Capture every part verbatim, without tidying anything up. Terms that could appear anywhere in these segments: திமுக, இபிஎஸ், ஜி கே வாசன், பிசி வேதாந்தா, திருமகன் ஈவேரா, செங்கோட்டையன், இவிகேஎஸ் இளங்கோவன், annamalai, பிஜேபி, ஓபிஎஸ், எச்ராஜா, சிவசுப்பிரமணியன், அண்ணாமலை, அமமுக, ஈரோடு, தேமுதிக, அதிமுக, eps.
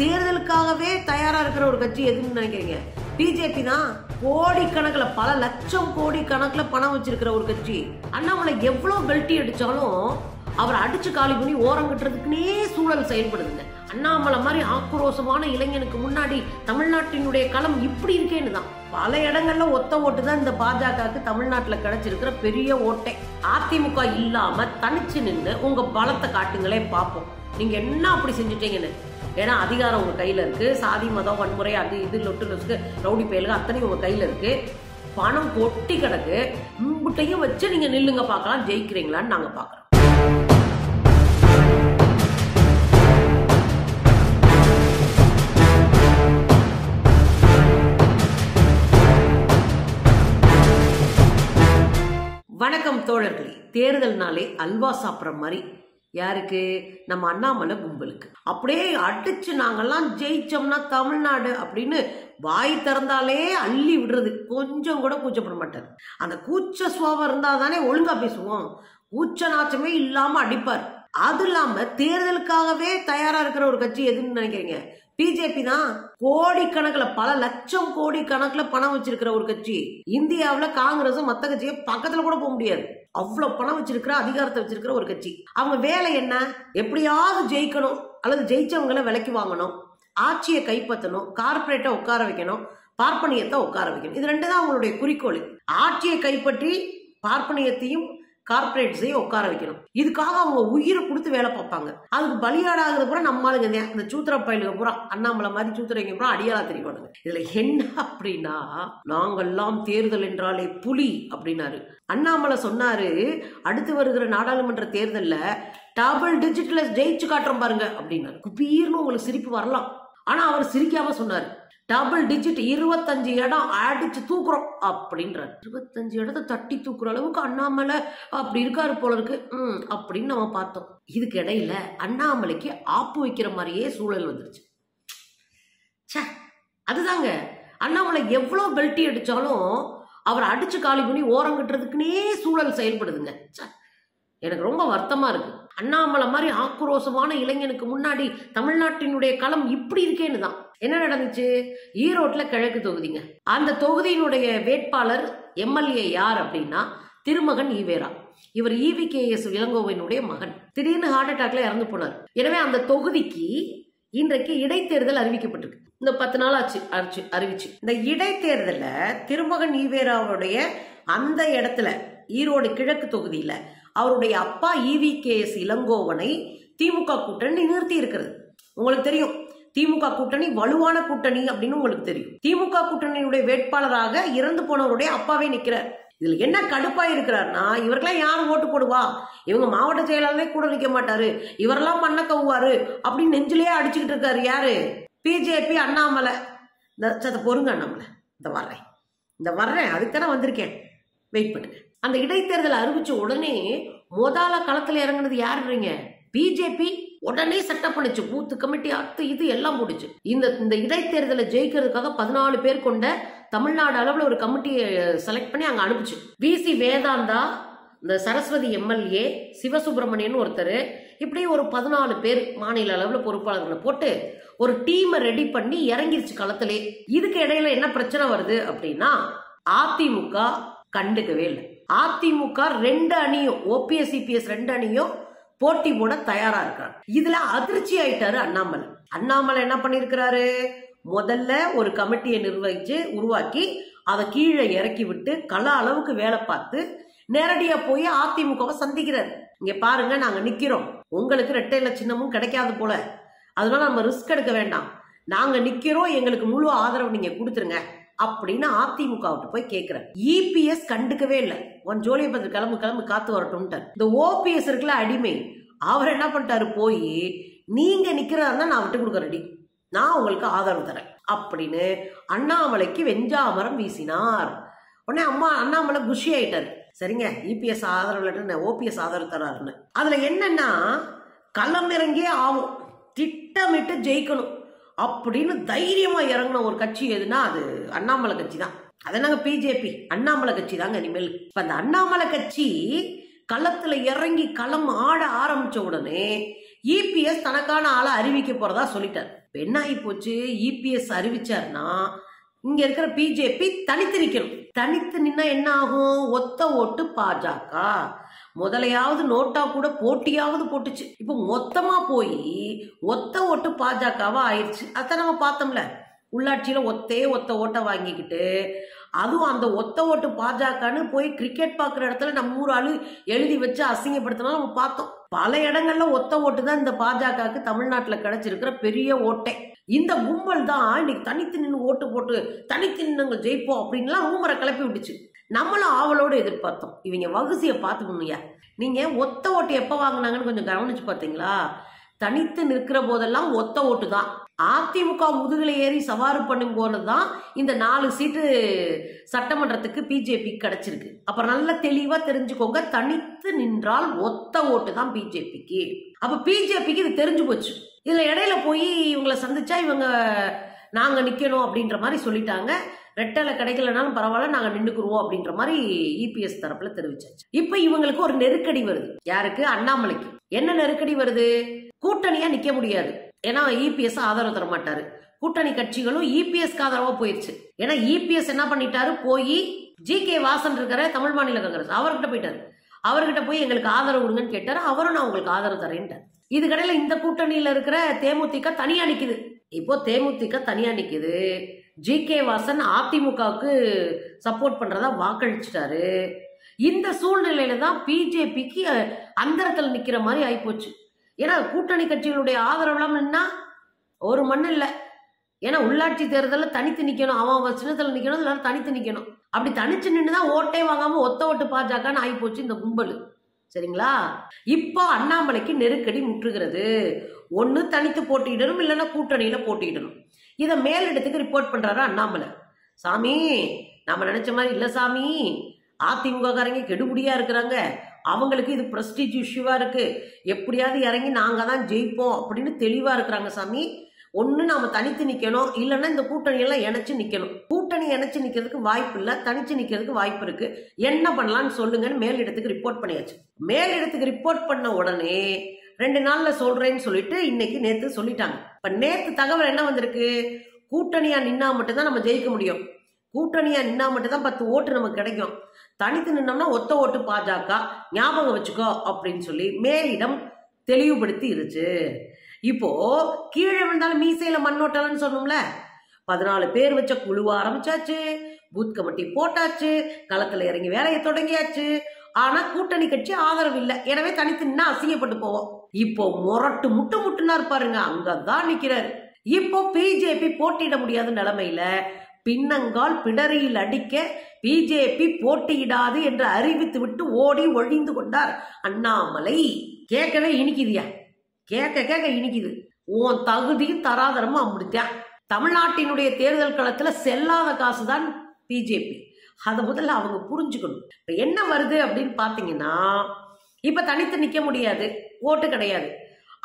தேர்தலுக்காகவே தயாரா இருக்கிற ஒரு கட்சி எதுன்னு நினைக்கிறீங்க? பிஜேபி தான். கோடி கணக்குல பல லட்சம் கோடி கணக்குல பணம் வச்சிருக்கிற ஒரு கட்சி. அண்ணாமலை எவ்வளவு பெல்ட்டி அடிச்சாலும் அவர் அடிச்சு காலி பண்ணி ஓரங்கட்டுறதுக்குன்னே சூழல் செயல்படுதுங்க. அண்ணாமலை மாதிரி ஆக்ரோஷமான இளைஞனுக்கு முன்னாடி தமிழ்நாட்டினுடைய களம் இப்படி இருக்கேன்னு தான் பல இடங்கள்ல ஒத்த ஓட்டு தான் இந்த பாஜகவுக்கு தமிழ்நாட்டுல கிடைச்சிருக்கிற பெரிய ஓட்டை. அதிமுக இல்லாம தனிச்சு நின்று உங்க பலத்தை காட்டுங்களே பார்ப்போம், நீங்க என்ன அப்படி செஞ்சுட்டீங்கன்னு. ஏன்னா அதிகாரம் உங்க கையில இருக்கு, சாதி மதம் வன்முறை அது இது லொட்டு லொசுக்கு ரவுடி பயலுக்கு அத்தனையும் உங்க கையில இருக்கு, பணம் கொட்டி கிடக்கு. இம்புட்டையும் வச்சு நீங்க நில்லுங்க பார்க்கலாம், ஜெயிக்கிறீங்களான்னு நாங்க பாக்குறோம். வணக்கம் தோழர்களே. தேர்தல்னாலே அல்வா சாப்பிட்ற மாதிரி யாருக்கு? நம்ம அண்ணாமலை கும்பலுக்கு. அப்படியே அடிச்சு நாங்கெல்லாம் ஜெயிச்சோம்னா தமிழ்நாடு அப்படின்னு வாய் திறந்தாலே அள்ளி விடுறது, கொஞ்சம் கூட கூச்சப்பட மாட்டார். அந்த கூச்ச சுவாபம் இருந்தால் தானே ஒழுங்கா பேசுவோம், கூச்ச நாச்சமே இல்லாம அடிப்பார். அது இல்லாம தேர்தலுக்காகவே தயாரா இருக்கிற ஒரு கட்சி எதுன்னு நினைக்கிறீங்க? பிஜேபி தான். கோடிக்கணக்கில் பல லட்சம் கோடி கணக்குல பணம் வச்சிருக்கிற ஒரு கட்சி. இந்தியாவில காங்கிரஸும் மற்ற கட்சியை பக்கத்துல கூட போக முடியாது, அவ்வளவு பணம் வச்சிருக்கிற அதிகாரத்தை வச்சிருக்கிற ஒரு கட்சி. அவங்க வேலை என்ன? எப்படியாவது ஜெயிக்கணும், அல்லது ஜெயிச்சவங்களை விலைக்கு வாங்கணும், ஆட்சியை கைப்பற்றணும், கார்பரேட்டை உட்கார வைக்கணும், பார்ப்பனியத்தை உட்கார வைக்கணும். இது ரெண்டு தான் அவங்களுடைய குறிக்கோள். ஆட்சியை கைப்பற்றி பார்ப்பனியத்தையும் கார்பரேட்ஸையும் உட்கார வைக்கணும். இதுக்காக அவங்க உயிரை கொடுத்து வேலை பார்ப்பாங்க. அதுக்கு பலியாடாகிறது பூரா நம்மளுங்க, இந்த சூத்திர பயிலுக்கு பூரா, அண்ணாமலை மாதிரி சூத்திரங்க பூரா அடியாளா தெரியவானுங்க. இதுல என்ன அப்படின்னா, நாங்கெல்லாம் தேர்தல் என்றாலே புலி அப்படின்னாரு அண்ணாமலை. சொன்னாரு, அடுத்து வருகிற நாடாளுமன்ற தேர்தல்ல டபுள் டிஜிட்ல ஜெயிச்சு காட்டுறோம் பாருங்க அப்படின்னாரு. குபீர்னு உங்களுக்கு சிரிப்பு வரலாம், ஆனா அவர் சிரிக்காம சொன்னாரு, டபுள் டிஜிட் இருபத்தஞ்சு இடம் அடிச்சு தூக்குறோம் அப்படின்ற. இருபத்தஞ்சு இடத்தை தட்டி தூக்குற அளவுக்கு அண்ணாமலை அப்படி இருக்காரு போல இருக்கு ம் அப்படின்னு நம்ம பார்த்தோம். இதுக்கு இடையில அண்ணாமலைக்கு ஆப்பு வைக்கிற மாதிரியே சூழல் வந்துருச்சு. சே, அதுதாங்க அண்ணாமலை எவ்வளோ பெல்ட்டி அடிச்சாலும் அவர் அடிச்சு காலி பண்ணி ஓரங்கட்டுறதுக்குன்னே சூழல் செயல்படுதுங்க. சே, எனக்கு ரொம்ப வருத்தமா இருக்கு. அண்ணாமலை மாதிரி ஆக்ரோஷமான இளைஞனுக்கு முன்னாடி தமிழ்நாட்டினுடைய களம் இப்படி இருக்கேன்னு தான். என்ன நடந்துச்சு? ஈரோட்ல கிழக்கு தொகுதிங்க, அந்த தொகுதியினுடைய வேட்பாளர் எம்எல்ஏ யார் அப்படின்னா திருமகன் ஈவேரா. இவர் இவிகேஎஸ் இளங்கோவனுடைய மகன். திடீர்னு ஹார்ட் அட்டாக்ல இறந்து போனார். எனவே அந்த தொகுதிக்கு இன்றைக்கு இடைத்தேர்தல் அறிவிக்கப்பட்டிருக்கு. இந்த பத்து நாள் ஆச்சு அறிவிச்சு. இந்த இடைத்தேர்தல திருமகன் ஈவேராவுடைய அந்த இடத்துல ஈரோடு கிழக்கு தொகுதியில அவருடைய அப்பா இவிகேஎஸ் இளங்கோவனை திமுக கூட்டணி நிறுத்தி இருக்கிறது. உங்களுக்கு தெரியும், திமுக கூட்டணி வலுவான கூட்டணி அப்படின்னு உங்களுக்கு தெரியும். திமுக கூட்டணியுடைய வேட்பாளராக இறந்து போனவருடைய அப்பாவே நிக்கிறார். இதுல என்ன கடுப்பா இருக்கிறார்னா, இவருக்கெல்லாம் யாரும் ஓட்டு போடுவா, இவங்க மாவட்ட செயலாளரே கூட நிக்க மாட்டாரு, இவரெல்லாம் பண்ண கவுவாரு அப்படின்னு நெஞ்சிலேயே அடிச்சுக்கிட்டு இருக்காரு. யாரு? பிஜேபி அண்ணாமலை. இந்த பொறுங்க அண்ணாமலை, இந்த வர்றேன் இந்த வர்றேன் அதுக்கான வந்திருக்கேன், வெயிட் பண்ணுங்க. அந்த இடைத்தேர்தல் அறிவிச்ச உடனே மோதால களத்துல இறங்குனது யாருறீங்க? பிஜேபி. உடனே செட்டப் பண்ணிச்சு, பூத்து கமிட்டி அது இது எல்லாம் போடுச்சு. இந்த இந்த இடைத்தேர்தலை ஜெயிக்கிறதுக்காக பதினாலு பேர் கொண்ட தமிழ்நாடு அளவில் ஒரு கமிட்டியை செலக்ட் பண்ணி அங்க அனுப்பிச்சு. பிசி வேதாந்தா, இந்த சரஸ்வதி எம்எல்ஏ, சிவசுப்பிரமணியன் ஒருத்தர், இப்படி ஒரு பதினாலு பேர் மாநில அளவில் பொறுப்பாளர்களை போட்டு ஒரு டீமை ரெடி பண்ணி இறங்கிருச்சு களத்திலே. இதுக்கு இடையில என்ன பிரச்சனை வருது அப்படின்னா, அதிமுக கண்டுக்கவே இல்லை. அதிமுக ரெண்டு அணியும், ஓபிஎஸ் சிபிஎஸ் ரெண்டு அணியும் போட்டி போட தயாரா இருக்காங்க. இதுல அதிர்ச்சி ஆயிட்டாரு அண்ணாமலை. அண்ணாமலை என்ன பண்ணிருக்கிறாரு? முதல்ல ஒரு கமிட்டியை நிர்வகிச்சு உருவாக்கி அதை கீழே இறக்கி விட்டு கள அளவுக்கு வேலை பார்த்து நேரடியா போய் அதிமுகவை சந்திக்கிறாரு. இங்க பாருங்க, நாங்க நிக்கிறோம், உங்களுக்கு ரெட்டையில சின்னமும் கிடைக்காது போல, அதனால நம்ம ரிஸ்க் எடுக்க வேண்டாம், நாங்க நிக்கிறோம், எங்களுக்கு முழு ஆதரவு நீங்க கொடுத்துருங்க அப்படின்னு அதிமுக போய் கேக்குற. இபிஎஸ் கண்டுக்கவே இல்லை. உன் ஜோலியை பார்த்து கிளம்பு கிளம்பு, காத்து வரட்டும். இந்த ஓபிஎஸ் இருக்குல்ல அடிமை, அவர் என்ன பண்ணிட்டாரு? போய் நீங்க நிக்கிறதா இருந்தா நான் விட்டு கொடுக்க ரெடி, நான் உங்களுக்கு ஆதரவு தரேன் அப்படின்னு அண்ணாமலைக்கு வெஞ்சாமரம் வீசினார். உடனே அம்மா அண்ணாமலை குஷி ஆயிட்டாரு. சரிங்க, இபிஎஸ் ஆதரவு, ஓபிஎஸ் ஆதரவு தராருன்னு. அதுல என்னன்னா, களமிறங்கியே ஆகும், திட்டமிட்டு ஜெயிக்கணும் அப்படின்னு தைரியமா இறங்கின ஒரு கட்சி எதுனா அது அண்ணாமலை கட்சி தான். அதனால பிஜேபி அண்ணாமலை கட்சி தாங்க இனிமேல். இப்ப அந்த அண்ணாமலை கட்சி களத்துல இறங்கி களம் ஆட ஆரம்பிச்ச உடனே இபிஎஸ் தனக்கான ஆளை அறிவிக்க போறதா சொல்லிட்டார். என்ன ஆகிப்போச்சு, இபிஎஸ் அறிவிச்சார்னா இங்க இருக்கிற பிஜேபி தனித்து நிக்கணும். தனித்து நின்னா என்ன ஆகும், ஒத்த ஓட்டு பாஜக. முதலையாவது நோட்டா கூட போட்டியாவது போட்டுச்சு, இப்ப மொத்தமா போய் ஒத்த ஓட்டு பாஜகவா ஆயிடுச்சு. அத நம்ம பார்த்தோம்ல, உள்ளாட்சியில ஒத்தே ஒத்த ஓட்டை வாங்கிக்கிட்டு, அதுவும் அந்த ஒத்த ஓட்டு பாஜகன்னு போய் கிரிக்கெட் பாக்குற இடத்துல நம்ம ஊர் ஆளு எழுதி வச்சு அசிங்கப்படுத்தினா நம்ம பார்த்தோம். பல இடங்கள்ல ஒத்த ஓட்டு தான் இந்த பாஜகவுக்கு தமிழ்நாட்டுல கிடைச்சிருக்கிற பெரிய ஓட்டை. இந்த கும்பல் தான் இன்னைக்கு தனித்து நின்று ஓட்டு போட்டு தனித்து நின்று ஜெயிப்போம் அப்படின்லாம் ஊமரை கிளப்பி விட்டுச்சு. நம்மளும் ஆவலோடு எதிர்பார்த்தோம். இவங்க வகுசியை பார்த்துக்கணுயா. நீங்க ஒத்த ஓட்டு எப்ப வாங்கினாங்கன்னு கொஞ்சம் கவனிச்சு பாத்தீங்களா? தனித்து நிற்கிற போதெல்லாம் ஒத்த ஓட்டு தான். அதிமுக முதுகில ஏறி சவாறு பண்ணும் போதுதான் இந்த நாலு சீட்டு சட்டமன்றத்துக்கு பிஜேபி கிடைச்சிருக்கு. அப்ப நல்லா தெளிவா தெரிஞ்சுக்கோங்க, தனித்து நின்றால் ஒத்த ஓட்டு தான் பிஜேபிக்கு. அப்ப பிஜேபிக்கு இது தெரிஞ்சு போச்சு. இதுல இடையில போய் இவங்களை சந்திச்சா இவங்க நாங்க நிக்கணும் அப்படின்ற மாதிரி சொல்லிட்டாங்க. ரெட்டலை கிடைக்கலனாலும் பரவாயில்ல நாங்க நின்னுக்குருவோம் அப்படின்ற மாதிரி இபிஎஸ் தரப்புல தெரிவிச்சாச்சு. இப்ப இவங்களுக்கு ஒரு நெருக்கடி வருது. யாருக்கு? அண்ணாமலைக்கு. என்ன நெருக்கடி வருது? கூட்டணியா நிக்க முடியாது. ஏன்னா இபிஎஸ் ஆதரவு தர மாட்டாரு. கூட்டணி கட்சிகளும் இபிஎஸ்க்கு ஆதரவா போயிருச்சு. ஏன்னா இபிஎஸ் என்ன பண்ணிட்டாரு, போய் ஜி கே வாசன் இருக்கிற தமிழ் மாநில காங்கிரஸ் அவர்கிட்ட போயிட்டாரு. அவர்கிட்ட போய் எங்களுக்கு ஆதரவு கொடுங்கன்னு கேட்டாரு. அவரும் நான் உங்களுக்கு ஆதரவு தரேன்ட்டார். இது கடையில இந்த கூட்டணியில இருக்கிற தேமுதிக தனியா நிக்குது. இப்போ தேமுதிக தனியா நிக்குது. ஜி கே வாசன் அதிமுகவுக்கு சப்போர்ட் பண்றதா வாக்களிச்சுட்டாரு. இந்த சூழ்நிலையில தான் பிஜேபிக்கு அந்தரத்துல நிக்கிற மாதிரி ஆயிப்போச்சு. ஏன்னா கூட்டணி கட்சிகளுடைய ஆதரவுலாம் என்ன ஒரு மண் இல்லை. ஏன்னா உள்ளாட்சி தேர்தலில் தனித்து நிக்கணும், அவன் சின்னத்தில் நிக்கணும், எல்லாரும் தனித்து நிக்கணும். அப்படி தனிச்சு நின்றுதான் ஓட்டே வாங்காம ஒத்த ஓட்டு பாஜகன்னு ஆகிப்போச்சு இந்த கும்பல். சரிங்களா? இப்போ அண்ணாமலைக்கு நெருக்கடி முற்றுகிறது. ஒன்று தனித்து போட்டியிடணும், இல்லைன்னா கூட்டணியில போட்டியிடணும். இதை மேலிடத்துக்கு ரிப்போர்ட் பண்றாரு அண்ணாமலை. சாமி, நம்ம நினைச்ச மாதிரி இல்லை சாமி, அதிமுகக்காரங்க கெடுபடியா இருக்கிறாங்க, அவங்களுக்கு இது பிரஸ்டீஜ் இஷ்யூவா இருக்கு, எப்படியாவது இறங்கி நாங்க தான் ஜெயிப்போம் அப்படின்னு தெளிவா இருக்கிறாங்க சாமி. ஒண்ணு நாம தனித்து நிக்கணும், இல்லைன்னா இந்த கூட்டணி எல்லாம் இணைச்சு நிக்கணும். கூட்டணி இணைச்சு நிக்கிறதுக்கு வாய்ப்பு இல்ல, தனிச்சு நிக்கிறதுக்கு வாய்ப்பு இருக்கு, என்ன பண்ணலாம்னு சொல்லுங்கன்னு மேலிடத்துக்கு ரிப்போர்ட் பண்ணியாச்சு. மேலிடத்துக்கு ரிப்போர்ட் பண்ண உடனே ரெண்டு நாள்ல சொல்றேன்னு சொல்லிட்டு இன்னைக்கு நேத்து சொல்லிட்டாங்க. இப்ப நேத்து தகவல் என்ன வந்திருக்கு, கூட்டணியா நின்னா மட்டும்தான் நம்ம ஜெயிக்க முடியும், கூட்டணியா நின்னா மட்டும்தான் பத்து ஓட்டு நமக்கு கிடைக்கும், தனித்து நின்னோம்னா ஒத்த ஓட்டு பாஜக, ஞாபகம் வச்சுக்கோ அப்படின்னு சொல்லி மேலிடம் தெளிவுபடுத்தி இருச்சு. இப்போ கீழே விழுந்தாலும் மீசையில மண்ணோட்டலன்னு சொன்னோம்ல, பதினாலு பேர் வச்ச குழுவா ஆரம்பிச்சாச்சு, பூத் கமிட்டி போட்டாச்சு, களத்துல இறங்கி வேலையை தொடங்கியாச்சு. ஆனா கூட்டணி கட்சி ஆதரவு இல்லை, எனவே தனித்து நின்னா அசிங்கப்பட்டு போவோம். இப்போ முரட்டு முட்டு முட்டுனாரு பாருங்க, அங்கதான் நிக்கிறாரு. இப்போ பிஜேபி போட்டியிட முடியாத நிலைமையில பின்னங்கால் பிடரியில் அடிக்க பிஜேபி போட்டியிடாது என்று அறிவித்து விட்டு ஓடி ஒழிந்து கொண்டார் அண்ணாமலை. கேட்கவே இனிக்குதியா, கேட்க கேட்க இனிக்குது. உன் தகுதியும் தராதரமும் அம்பிடித்தான். தமிழ்நாட்டினுடைய தேர்தல் களத்துல செல்லாத காசுதான் பிஜேபி. அதை முதல்ல அவங்க புரிஞ்சுக்கணும். இப்ப என்ன வருது அப்படின்னு பாத்தீங்கன்னா, இப்ப தனித்து நிக்க முடியாது, ஓட்டு கிடையாது.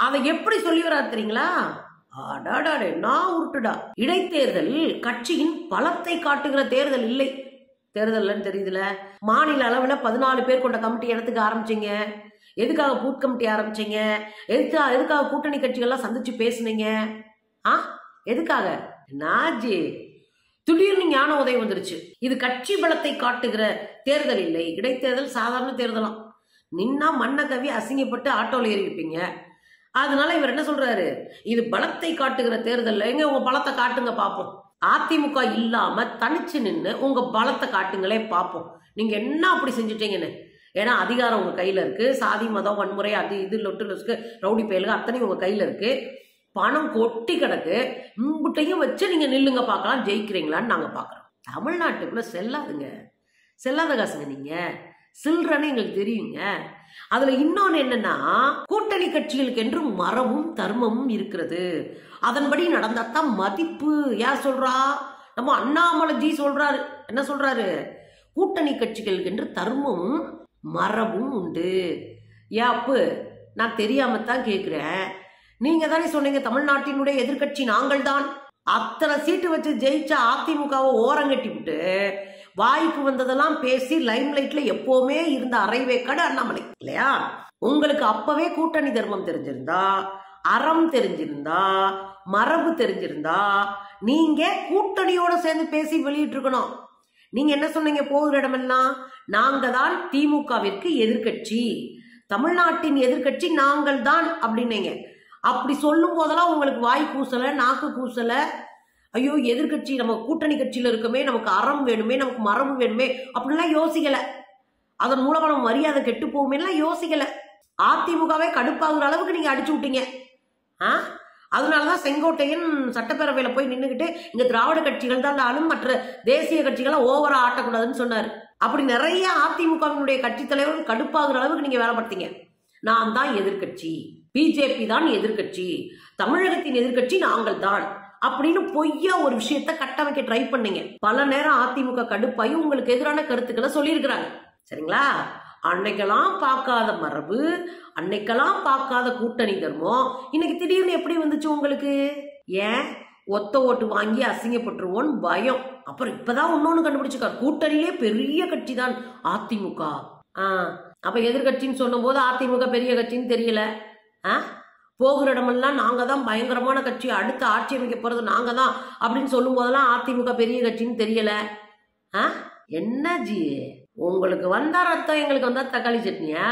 அதை எப்படி சொல்லி வராது தெரியுங்களா, இடைத்தேர்தல் கட்சியின் பலத்தை காட்டுகிற தேர்தல் இல்லை. தேர்தல் தெரியுதுல, மாநில அளவுல பதினாலு பேர் கொண்ட கமிட்டி இடத்துக்கு ஆரம்பிச்சீங்க, எதுக்காக பூத் கமிட்டி ஆரம்பிச்சீங்க, எதுக்கா எதுக்காக கூட்டணி கட்சிகள்லாம் சந்திச்சு பேசுனீங்க, ஆ எதுக்காக? நாஜி திடீர்னு ஞான உதயம் வந்துருச்சு. இது கட்சி பலத்தை காட்டுகிற தேர்தல் இல்லை, இடைத்தேர்தல் சாதாரண தேர்தலாம், நின்னா மண்ண கவி அசிங்கப்பட்டு ஆட்டோல ஏறிப்பீங்க. அதனால இவர் என்ன சொல்றாரு, இது பலத்தை காட்டுகிற தேர்தல், எங்க உங்க பலத்தை காட்டுங்க பாப்போம், அதிமுக இல்லாம தனிச்சு நின்று உங்க பலத்தை காட்டுங்களே பாப்போம், நீங்க என்ன அப்படி செஞ்சுட்டீங்கன்னு. ஏன்னா அதிகாரம் உங்க கையில இருக்கு, சாதி மதம் வன்முறை அது இது லொட்டு லொசுக்கு ரவுடி பயலுக்கு அத்தனை உங்க கையில இருக்கு, பணம் கொட்டி கிடக்கு, உங்ககிட்டையும் வச்சு நீங்க நில்லுங்க பாக்கலாம், ஜெயிக்கிறீங்களான்னு நாங்க பாக்குறோம். தமிழ்நாட்டுக்குள்ள செல்லாதுங்க, செல்லாத காசுங்க நீங்க சில்றன்னு எங்களுக்கு தெரியுங்க. அதுல இன்னொன்னு என்னன்னா, கூட்டணி கட்சிகளுக்கு என்று மரபும் தர்மமும் இருக்கிறது, அதன்படி நடந்தாத்தான் மதிப்பு. யார் சொல்றா? நம்ம அண்ணாமலைஜி சொல்றாரு. என்ன சொல்றாரு? கூட்டணி கட்சிகளுக்கு என்று தர்மமும் மரபும் உண்டு. ஏப்பு நான் தெரியாமத்தான் கேட்கிறேன், நீங்க தானே சொன்னீங்க தமிழ்நாட்டினுடைய எதிர்கட்சி நாங்கள் தான், அத்தனை சீட்டு வச்சு ஜெயிச்சா அதிமுகவை ஓரங்கட்டி விட்டு வாய்ப்பு வந்ததெல்லாம் பேசி லைம் லைட்ல எப்பவுமே இருந்த அரைவேக்காடு அண்ணாமலை இல்லையா. உங்களுக்கு அப்பவே கூட்டணி தர்மம் தெரிஞ்சிருந்தா, அறம் தெரிஞ்சிருந்தா, மரபு தெரிஞ்சிருந்தா நீங்க கூட்டணியோட சேர்ந்து பேசி வெளியிட்டு இருக்கணும். நீங்க என்ன சொன்னீங்க போகிற இடமெல்லாம்? நாங்கள் தான் திமுகவிற்கு எதிர்கட்சி, தமிழ்நாட்டின் எதிர்கட்சி நாங்கள் தான் அப்படின்னீங்க. அப்படி சொல்லும் போதெல்லாம் உங்களுக்கு வாய் கூசல, நாக்கு கூசல, ஐயோ எதிர்கட்சி நம்ம கூட்டணி கட்சியில இருக்கமே, நமக்கு அறம் வேணுமே, நமக்கு மரபு வேணுமே அப்படின்லாம் யோசிக்கல. அதன் மூலமா நம்ம மரியாதை கெட்டு போகுமே யோசிக்கல. அதிமுகவே கடுப்பாகிற அளவுக்கு நீங்க அடிச்சு விட்டீங்க. ஆஹ் அதனாலதான் செங்கோட்டையன் சட்டப்பேரவையில போய் நின்றுகிட்டு இங்க திராவிட கட்சிகள் தான் ஆளும், மற்ற தேசிய கட்சிகளை ஓவரா ஆட்டக்கூடாதுன்னு சொன்னாரு. அப்படி நிறைய அதிமுகவினுடைய கட்சி தலைவர்கள் கடுப்பாகிற அளவுக்கு நீங்க வேலை பார்த்தீங்க. நான் தான் எதிர்கட்சி, பிஜேபி தான் எதிர்கட்சி, தமிழகத்தின் எதிர்கட்சி நாங்கள் தான் அப்படின்னு பொய்யா ஒரு விஷயத்த கட்டமைக்க ட்ரை பண்ணீங்க. பல நேரம் அதிமுக கடுப்பாயி உங்களுக்கு எதிரான கருத்துக்களை சொல்லியிருக்கிறாங்க. சரிங்களா? அன்னைக்கெல்லாம் பார்க்காத மரபு, அன்னைக்கெல்லாம் பார்க்காத கூட்டணி தர்மம் இன்னைக்கு திடீர்னு எப்படி வந்துச்சு உங்களுக்கு? ஏன் ஒத்த ஓட்டு வாங்கி அசிங்கப்பட்டுருவோன்னு பயம். அப்புறம் இப்பதான் இன்னொன்னு கண்டுபிடிச்சுக்கா, கூட்டணியிலே பெரிய கட்சி தான் அதிமுக. ஆஹ் அப்ப எதிர்கட்சின்னு சொன்னும் போது அதிமுக பெரிய கட்சின்னு தெரியல. ஆஹ் போகிற இடமெல்லாம் நாங்க தான் பயங்கரமான கட்சி, அடுத்து ஆட்சி அமைக்க போறது நாங்க தான் அப்படின்னு சொல்லும் போதெல்லாம் அதிமுக பெரிய கட்சின்னு தெரியல. ஆஹ் என்ன ஜி, உங்களுக்கு வந்தா ரத்தம், எங்களுக்கு வந்தா தக்காளி சட்னியா?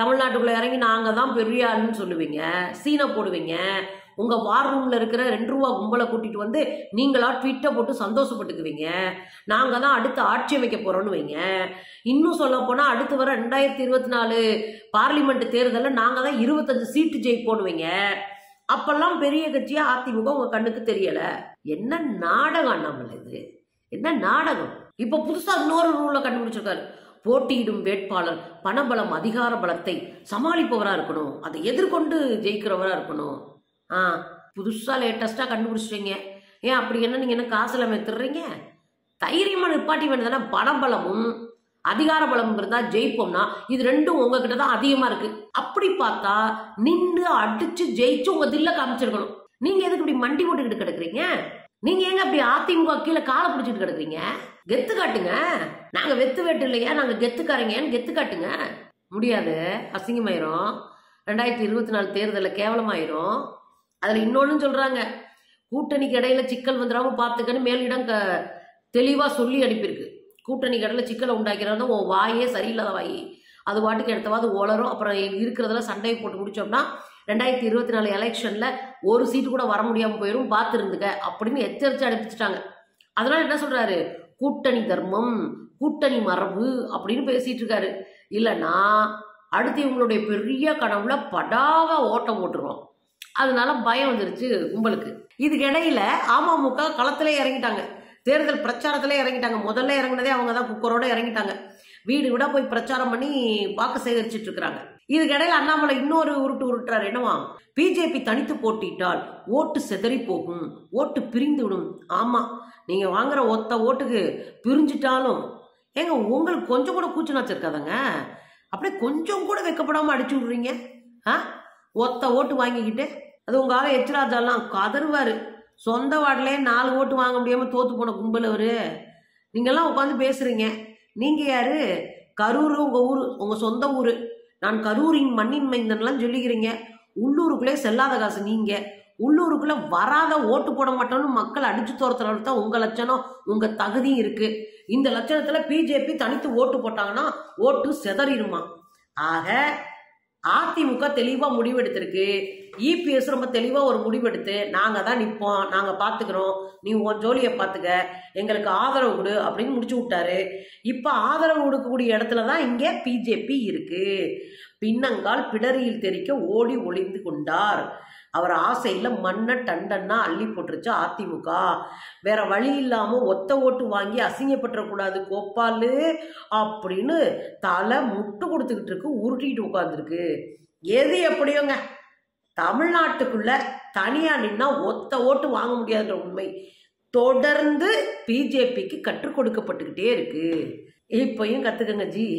தமிழ்நாட்டுக்குள்ள இறங்கி நாங்க தான் பெரிய ஆளுன்னு சொல்லுவீங்க, சீனை போடுவீங்க. உங்க வார் ரூம்ல இருக்கிற ரெண்டு ரூபா கும்பலை கூட்டிட்டு வந்து நீங்களா ட்வீட்டை போட்டு சந்தோஷப்பட்டுக்குவீங்க, நாங்க தான் அடுத்து ஆட்சி அமைக்க போறோம்னு வைங்க. இன்னும் சொல்ல போனா அடுத்து வர ரெண்டாயிரத்தி இருபத்தி நாலு பார்லிமெண்ட் தேர்தலில் நாங்க தான் இருபத்தஞ்சு சீட்டு ஜெயிப்போன்னு வைங்க. அப்பெல்லாம் பெரிய கட்சியா அதிமுக உங்க கண்ணுக்கு தெரியல. என்ன நாடகம் அண்ணாமலை இது, என்ன நாடகம்? இப்ப புதுசா இன்னொரு ரூல கண்டுபிடிச்சிருக்காரு, போட்டியிடும் வேட்பாளர் பணபலம் அதிகார பலத்தை சமாளிப்பவரா இருக்கணும், அதை எதிர்கொண்டு ஜெயிக்கிறவரா இருக்கணும். ஆ புதுசா லேட்டஸ்டா கண்டுபிடிச்சிட்டீங்க. ஏன் அப்படி என்ன நீங்க என்ன காசு இல்லாம எடுத்துடுறீங்க? தைரியமா நிப்பாட்டி வேண்டியதானே. பணபலமும் அதிகார பலம் இருந்தா ஜெயிப்போம்னா இது ரெண்டும் உங்ககிட்ட தான் அதிகமா இருக்கு. அப்படி பார்த்தா நின்று அடிச்சு ஜெயிச்சு உங்க தில்ல காமிச்சிருக்கணும். நீங்க எதுக்கு இப்படி மண்டி போட்டுக்கிட்டு கிடக்குறீங்க? நீங்க ஏங்க அப்படி அதிமுக கீழே காலை பிடிச்சிட்டு கிடக்குறீங்க? கெத்து காட்டுங்க. நாங்க வெத்து வெட்டு இல்லையா, நாங்க கெத்துக்காரங்கன்னு கெத்து காட்டுங்க. முடியாது, அசிங்கமாயிரும். ரெண்டாயிரத்தி இருபத்தி நாலு தேர்தலில் கேவலமாயிரும். அதுல இன்னொன்னு சொல்றாங்க, கூட்டணிக்கு இடையில சிக்கல் வந்துடாம பாத்துக்கன்னு மேலிடம் தெளிவா சொல்லி அனுப்பியிருக்கு. கூட்டணிக்கு இடையில சிக்கலை உண்டாக்கிறாங்க. உன் வாயே சரியில்லாத வாய், அது வாட்டுக்கு எடுத்தவாது ஓலரும். அப்புறம் இருக்கிறதுல சண்டையை போட்டு முடிச்சோம்னா ரெண்டாயிரத்தி இருபத்தி நாலு எலெக்ஷன்ல ஒரு சீட்டு கூட வர முடியாம போயிடும், பாத்துருந்துங்க அப்படின்னு எச்சரிச்சு அனுப்பிச்சுட்டாங்க. அதனால என்ன சொல்றாரு, கூட்டணி தர்மம் கூட்டணி மரபு அப்படின்னு பேசிட்டு இருக்காரு. இல்லைன்னா அடுத்து இவங்களுடைய பெரிய கனவுல படாவ ஓட்டம் போட்டுருவோம். அதனால பயம் வந்துருச்சு உங்களுக்கு. இதுக்கு இடையில அமமுக களத்திலே இறங்கிட்டாங்க, தேர்தல் பிரச்சாரத்திலே இறங்கிட்டாங்க. முதல்ல இறங்கினதே அவங்க தான், குக்கரோட இறங்கிட்டாங்க. வீடு வீடா போய் பிரச்சாரம் பண்ணி வாக்கு சேகரிச்சுட்டு இருக்கிறாங்க. இதுக்கு இடையில அண்ணாமலை இன்னொரு உருட்டு உருட்டுறாரு. என்னவா, பிஜேபி தனித்து போட்டிட்டால் ஓட்டு செதறி போகும், ஓட்டு பிரிந்து விடும். ஆமா, நீங்க வாங்குற ஒத்த ஓட்டுக்கு பிரிஞ்சுட்டாலும் ஏங்க உங்களுக்கு கொஞ்சம் கூட கூச்ச நாச்சம் இருக்காதாங்க? அப்படியே கொஞ்சம் கூட வெக்கப்படாம அடிச்சு விடுறீங்க. ஆ ஒத்த ஓட்டு வாங்கிக்கிட்டு அது உங்க ஆள எச்ராஜாலாம் கதருவாரு. சொந்த வார்டிலே நாலு ஓட்டு வாங்க முடியாம தோத்து போன கும்பல் அவரு. நீங்கெல்லாம் உட்காந்து பேசுறீங்க. நீங்க யாரு? கரூர் உங்க ஊரு, உங்க சொந்த ஊரு. நான் கரூரின் மண்ணின் மைந்தன்லாம் சொல்லிக்கிறீங்க. உள்ளூருக்குள்ளே செல்லாத காசு நீங்க, உள்ளூருக்குள்ள வராத ஓட்டு போட மாட்டோம்னு மக்கள் அடிச்சு தோர்த்தனால தான் உங்க லட்சணம் உங்க தகுதியும் இருக்கு. இந்த லட்சணத்துல பிஜேபி தனித்து ஓட்டு போட்டாங்கன்னா ஓட்டு செதறிடுமா? ஆக அதிமுக தெளிவா முடிவெடுத்திருக்கு. இபிஎஸ் ரொம்ப தெளிவா ஒரு முடிவெடுத்து நாங்க தான் நிப்போம், நாங்க பாத்துக்கிறோம், நீ உன் ஜோலியை பாத்துக்க, எங்களுக்கு ஆதரவு கொடு அப்படின்னு முடிச்சு விட்டாரு. இப்ப ஆதரவு கொடுக்கக்கூடிய இடத்துலதான் இங்க பிஜேபி இருக்கு. பின்னங்கால் பிடரியில் தெரிக்க ஓடி ஒளிந்து கொண்டார். அவர் ஆசையில மண்ண டண்டன்னா அள்ளி போட்டுருச்சு அதிமுக. வேற வழி இல்லாம ஒத்த ஓட்டு வாங்கி அசிங்கப்பட்டுற கூடாது கோப்பாலு அப்படின்னு தலை முட்டு கொடுத்துக்கிட்டு இருக்கு, உருட்டிட்டு உட்கார்ந்துருக்கு. எது எப்படியோங்க, தமிழ்நாட்டுக்குள்ள தனியா நின்னா ஒத்த ஓட்டு வாங்க முடியாதுன்ற உண்மை தொடர்ந்து பிஜேபிக்கு கற்றுக் கொடுக்கப்பட்டுக்கிட்டே இருக்கு. இப்பயும் கத்துக்கங்க ஜி.